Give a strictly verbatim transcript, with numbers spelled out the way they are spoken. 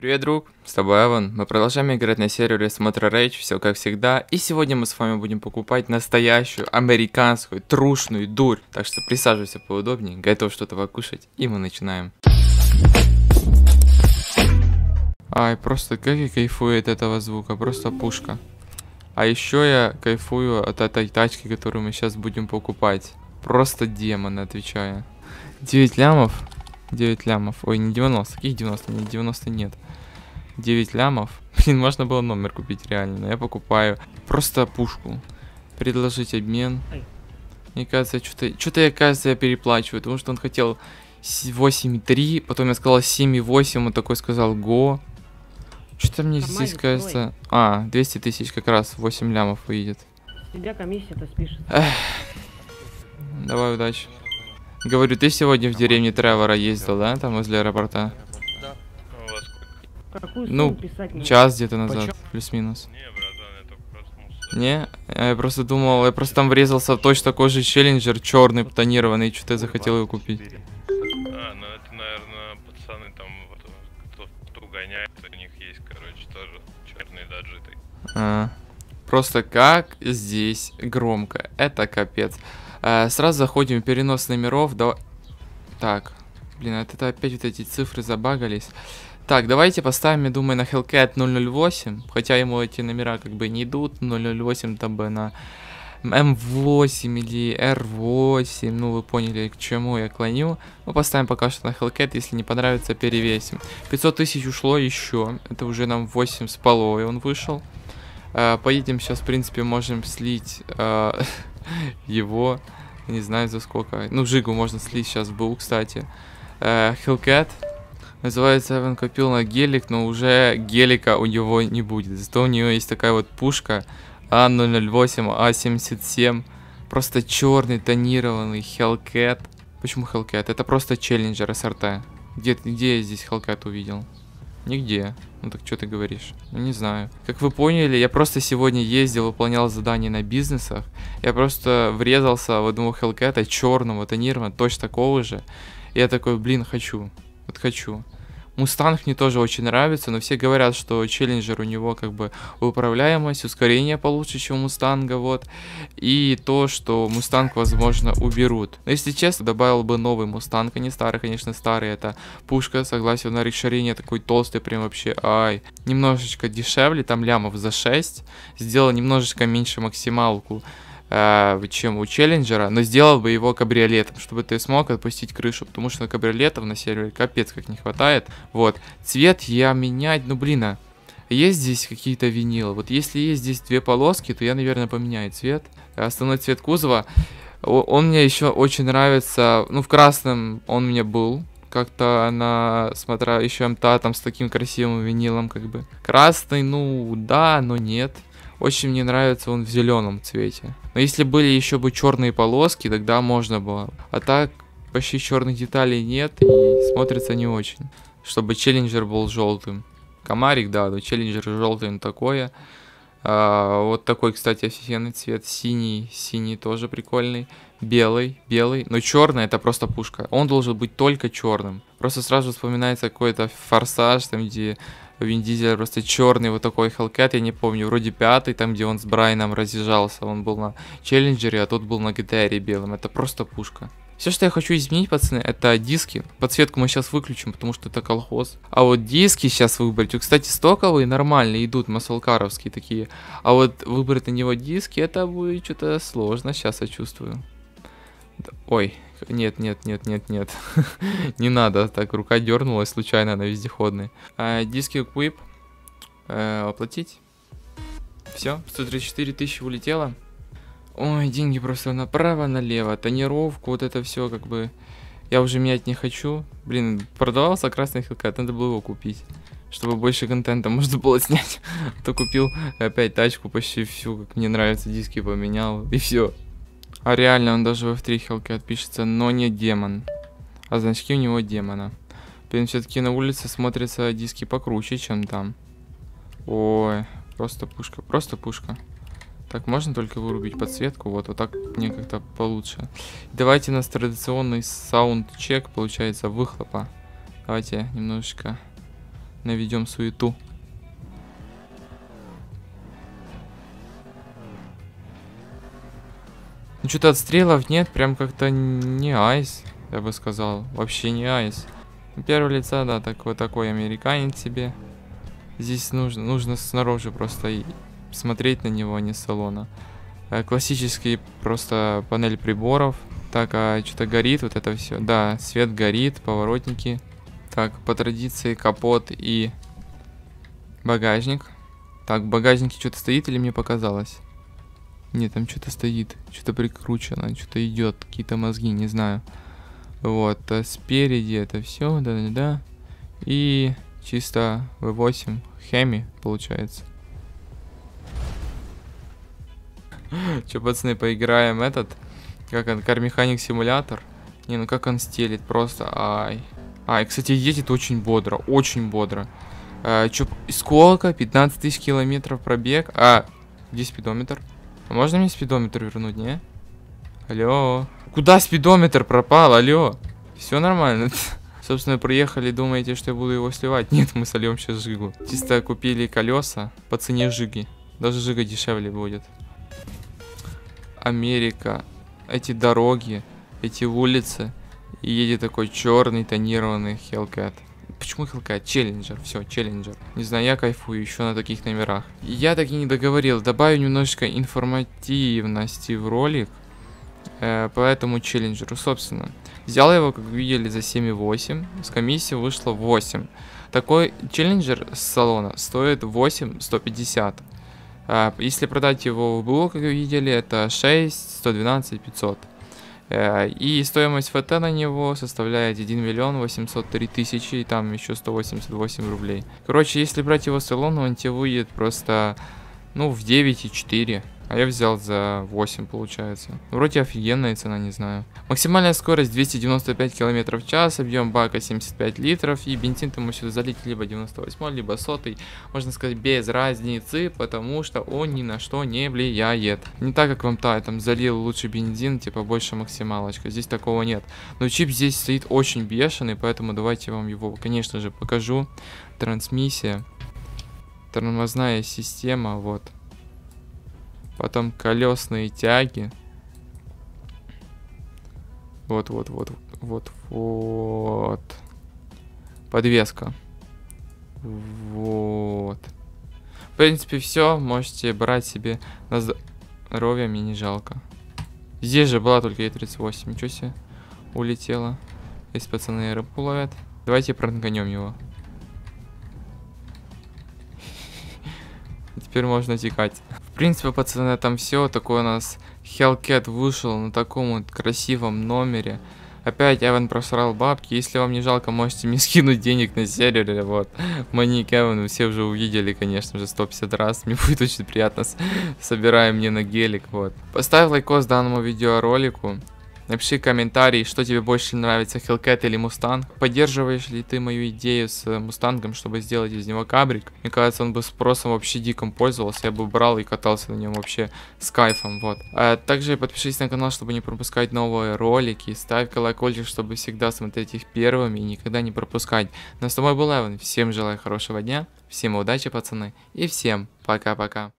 Привет, друг, с тобой Эван. Мы продолжаем играть на сервере Смотра Rage, все как всегда. И сегодня мы с вами будем покупать настоящую американскую трушную дурь. Так что присаживайся поудобнее, готов что-то покушать, и мы начинаем. Ай, просто как я кайфую от этого звука, просто пушка. А еще я кайфую от этой тачки, которую мы сейчас будем покупать. Просто демон, отвечаю. девять лямов. девять лямов. Ой, не девяносто. Каких девяносто? Не девяносто нет. девять лямов. Блин, можно было номер купить реально. Но я покупаю просто пушку. Предложить обмен. Мне кажется, что-то... Что-то я, кажется, я переплачиваю. Потому что он хотел восемь и три. Потом я сказал семь и восемь. Он такой сказал го. Что-то мне нормально, здесь кажется... Ой. А, двести тысяч как раз. восемь лямов выйдет. Тебя комиссия-то спишет. Эх. Давай, удачи. Говорю, ты сегодня в деревне Тревора ездил, да? Там возле аэропорта. Да. Ну, час где-то назад, плюс-минус. Не, братан, это просто мусор. Не? Я просто думал, я просто там врезался в точно такой же челленджер, черный, тонированный, и что-то я захотел его купить. А, ну это, наверное, пацаны там, кто-то гоняет, у них есть, короче, тоже черные даджиты. А, просто как здесь громко, это капец. Сразу заходим в перенос номеров. Давай... Так, блин, это, это опять вот эти цифры забагались. Так, давайте поставим, я думаю, на Hellcat ноль ноль восемь. Хотя ему эти номера как бы не идут. ноль ноль восемь там бы на эм восемь или эр восемь. Ну, вы поняли, к чему я клоню. Мы поставим пока что на Hellcat. Если не понравится, перевесим. пятьсот тысяч ушло еще. Это уже нам восемь с половиной он вышел. Поедем сейчас, в принципе, можем слить... его, не знаю за сколько. Ну, Жигу можно слить сейчас в БУ, кстати. Э, Hellcat. Называется, он копил на гелик, но уже гелика у него не будет. Зато у нее есть такая вот пушка а ноль ноль восемь, а семьдесят семь. Просто черный тонированный Hellcat. Почему Hellcat? Это просто челленджер эс эр тэ. Где, где я здесь Hellcat увидел? Нигде. Ну так что ты говоришь? Ну, не знаю. Как вы поняли, я просто сегодня ездил, выполнял задания на бизнесах. Я просто врезался в одного Hellcat, черного, тонированного, точно такого же. И я такой, блин, хочу. Вот хочу. Мустанг мне тоже очень нравится, но все говорят, что челленджер у него как бы управляемость, ускорение получше, чем у Мустанга, вот. И то, что Мустанг, возможно, уберут. Но если честно, добавил бы новый Мустанг, а не старый, конечно, старый. Это пушка, согласен, на расширение такой толстый, прям вообще, ай. Немножечко дешевле, там лямов за шесть. Сделал немножечко меньше максималку, чем у челленджера, но сделал бы его кабриолетом, чтобы ты смог отпустить крышу, потому что кабриолетов на сервере капец как не хватает. Вот, цвет я менять, ну блин, а есть здесь какие-то винилы? Вот если есть здесь две полоски, то я, наверное, поменяю цвет. Основной цвет кузова, он мне еще очень нравится, ну в красном он мне был, как-то она, смотря еще эм тэ а там с таким красивым винилом как бы. Красный, ну да, но нет. Очень мне нравится он в зеленом цвете. Но если были еще бы черные полоски, тогда можно было. А так почти черных деталей нет и смотрится не очень. Чтобы челленджер был желтым. Комарик, да, но челленджер желтый, ну такое. А, вот такой, кстати, офигенный цвет. Синий, синий тоже прикольный. Белый, белый. Но черный это просто пушка. Он должен быть только черным. Просто сразу вспоминается какой-то форсаж, там где... Вин Дизель просто черный, вот такой Hellcat, я не помню, вроде пятый, там где он с Брайаном разъезжался, он был на челленджере, а тот был на гэ тэ эре белым, это просто пушка. Все, что я хочу изменить, пацаны, это диски. Подсветку мы сейчас выключим, потому что это колхоз. А вот диски сейчас выбрать. Кстати, стоковые нормально идут, маслкаровские такие. А вот выбрать на него диски, это будет что-то сложно, сейчас я чувствую. Ой, нет, нет, нет, нет, нет. Не надо, так рука дернулась случайно на вездеходный. А, диски Quip. А, оплатить. Все, сто тридцать четыре тысячи улетело. Ой, деньги просто направо-налево. Тонировку, вот это все как бы... Я уже менять не хочу. Блин, продавался красный Hellcat, надо было его купить. Чтобы больше контента можно было снять. То купил опять тачку почти всю, как мне нравится, диски поменял. И все. А реально он даже в эф три Hellcat пишется, но не демон. А значки у него демона. Блин, все-таки на улице смотрятся диски покруче, чем там. Ой, просто пушка, просто пушка. Так, можно только вырубить подсветку, вот, вот так мне как-то получше. Давайте у нас традиционный саундчек, получается, выхлопа. Давайте немножечко наведем суету. Ну что-то отстрелов нет, прям как-то не айс, я бы сказал. Вообще не айс. Первого лица, да, такой, такой американец себе. Здесь нужно, нужно снаружи просто и смотреть на него, а не с салона. Классический просто панель приборов. Так, а что-то горит, вот это все. Да, свет горит, поворотники. Так, по традиции капот и багажник. Так, в багажнике что-то стоит или мне показалось? Нет, там что-то стоит, что-то прикручено, что-то идет, какие-то мозги, не знаю. Вот, а спереди это все, да-да-да. И чисто ви восемь хеми получается. Че, пацаны, поиграем этот, как он, кармеханик симулятор. Не, ну как он стелит, просто ай. А, и, кстати, едет очень бодро, очень бодро. А, че, сколько? пятнадцать тысяч километров пробег. А, где спидометр? А можно мне спидометр вернуть, не? Алло. Куда спидометр пропал, алло? Все нормально. Собственно, приехали, думаете, что я буду его сливать? Нет, мы сольем сейчас жигу. Чисто купили колеса по цене жиги. Даже жига дешевле будет. Америка. Эти дороги, эти улицы. И едет такой черный тонированный Hellcat. Почему Hellcat? Челленджер. Все, Челленджер. Не знаю, я кайфую еще на таких номерах. Я так и не договорил. Добавлю немножечко информативности в ролик. Э, по этому Челленджеру, собственно. Взял его, как видели, за семь и восемь. С комиссии вышло восемь. Такой Челленджер с салона стоит восемь тысяч сто пятьдесят. Э, если продать его в БУ, как видели, это шесть тысяч сто двенадцать тысяч пятьсот. И стоимость ФТ на него составляет один миллион восемьсот три тысячи и там еще сто восемьдесят восемь рублей. Короче, если брать его салон, он тебе выйдет просто, ну, в девять и четыре. А я взял за восемь, получается. Вроде офигенная цена, не знаю. Максимальная скорость двести девяносто пять километров в час, объем бака семьдесят пять литров. И бензин ты можешь сюда залить либо девяносто восемь, либо сто. Можно сказать, без разницы, потому что он ни на что не влияет. Не так, как в эм тэ а, там залил лучше бензин, типа больше максималочка. Здесь такого нет. Но чип здесь стоит очень бешеный, поэтому давайте я вам его, конечно же, покажу. Трансмиссия. Тормозная система, вот. Потом колесные тяги. Вот, вот, вот, вот, вот. Подвеска. Вот. В принципе, все. Можете брать себе на здоровье, мне не жалко. Здесь же была только е тридцать восемь. Ничего себе, улетела. Здесь пацаны рыбку ловят. Давайте пранканем его. Теперь можно текать. В принципе, пацаны, там все. Такой у нас Hellcat вышел на таком вот красивом номере. Опять Эван просрал бабки. Если вам не жалко, можете мне скинуть денег на сервере. Вот. Маник Эван, все уже увидели, конечно же, сто пятьдесят раз. Мне будет очень приятно. Собираю мне на гелик. Вот. Поставь лайкос данному видеоролику. Напиши комментарий, что тебе больше нравится, Hellcat или Мустанг. Поддерживаешь ли ты мою идею с Мустангом, чтобы сделать из него кабрик? Мне кажется, он бы спросом вообще диком пользовался. Я бы брал и катался на нем вообще с кайфом, вот. А также подпишись на канал, чтобы не пропускать новые ролики. Ставь колокольчик, чтобы всегда смотреть их первыми и никогда не пропускать. Но с тобой был Эван. Всем желаю хорошего дня, всем удачи, пацаны, и всем пока-пока.